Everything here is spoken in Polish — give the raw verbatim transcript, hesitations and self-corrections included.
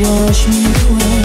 miłość miłe.